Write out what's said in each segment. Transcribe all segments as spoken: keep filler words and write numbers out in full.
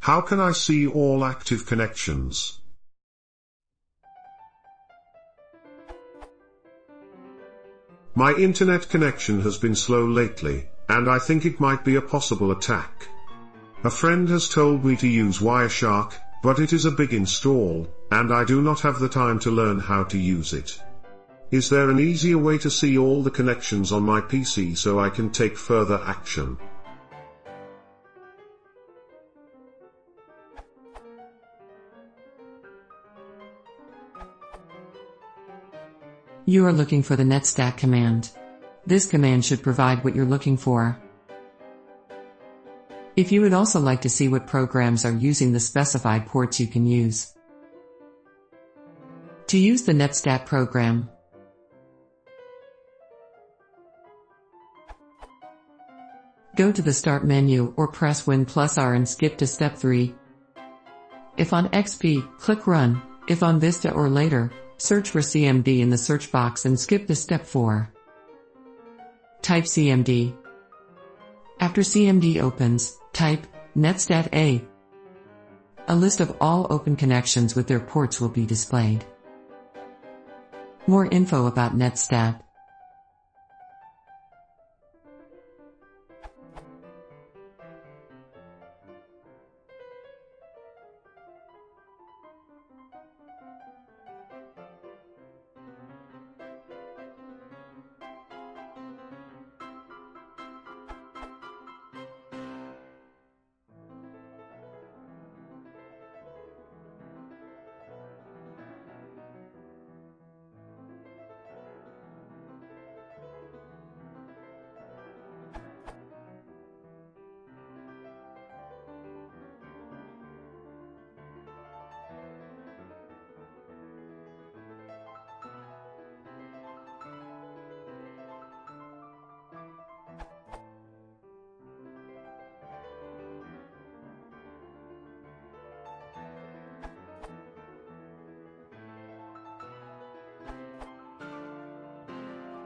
How can I see all active connections? My internet connection has been slow lately, and I think it might be a possible attack. A friend has told me to use Wireshark, but it is a big install, and I do not have the time to learn how to use it. Is there an easier way to see all the connections on my P C so I can take further action? You are looking for the NetStat command. This command should provide what you're looking for. If you would also like to see what programs are using the specified ports, you can use. To use the NetStat program, go to the Start menu or press Win plus R and skip to Step three. If on X P, click Run. If on Vista or later, search for C M D in the search box and skip to Step four. Type C M D. After C M D opens, type NetStat A. A list of all open connections with their ports will be displayed. More info about NetStat.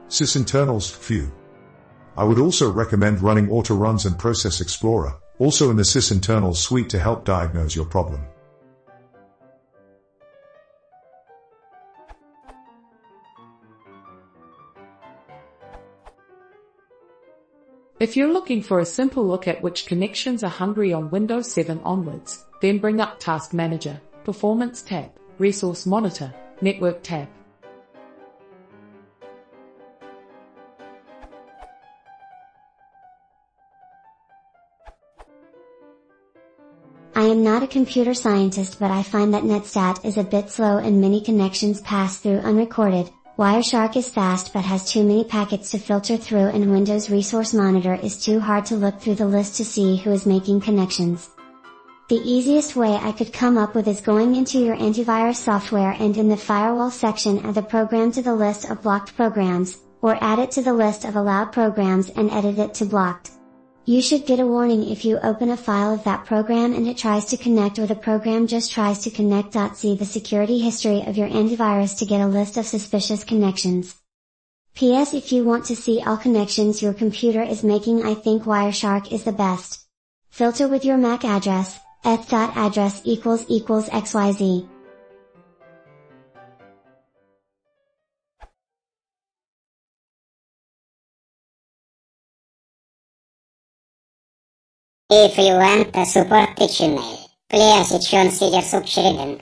Sysinternals view. I would also recommend running Autoruns and Process Explorer, also in the Sysinternals suite, to help diagnose your problem. If you're looking for a simple look at which connections are hungry on Windows seven onwards, then bring up Task Manager, Performance tab, Resource Monitor, Network tab. I am not a computer scientist, but I find that NetStat is a bit slow and many connections pass through unrecorded. Wireshark is fast but has too many packets to filter through, and Windows Resource Monitor is too hard to look through the list to see who is making connections. The easiest way I could come up with is going into your antivirus software and in the firewall section add the program to the list of blocked programs, or add it to the list of allowed programs and edit it to blocked. You should get a warning if you open a file of that program and it tries to connect, or the program just tries to connect. See the security history of your antivirus to get a list of suspicious connections. P S If you want to see all connections your computer is making, I think Wireshark is the best. Filter with your M A C address, eth.address equals equals xyz. If you want a support email, please choose your subscription.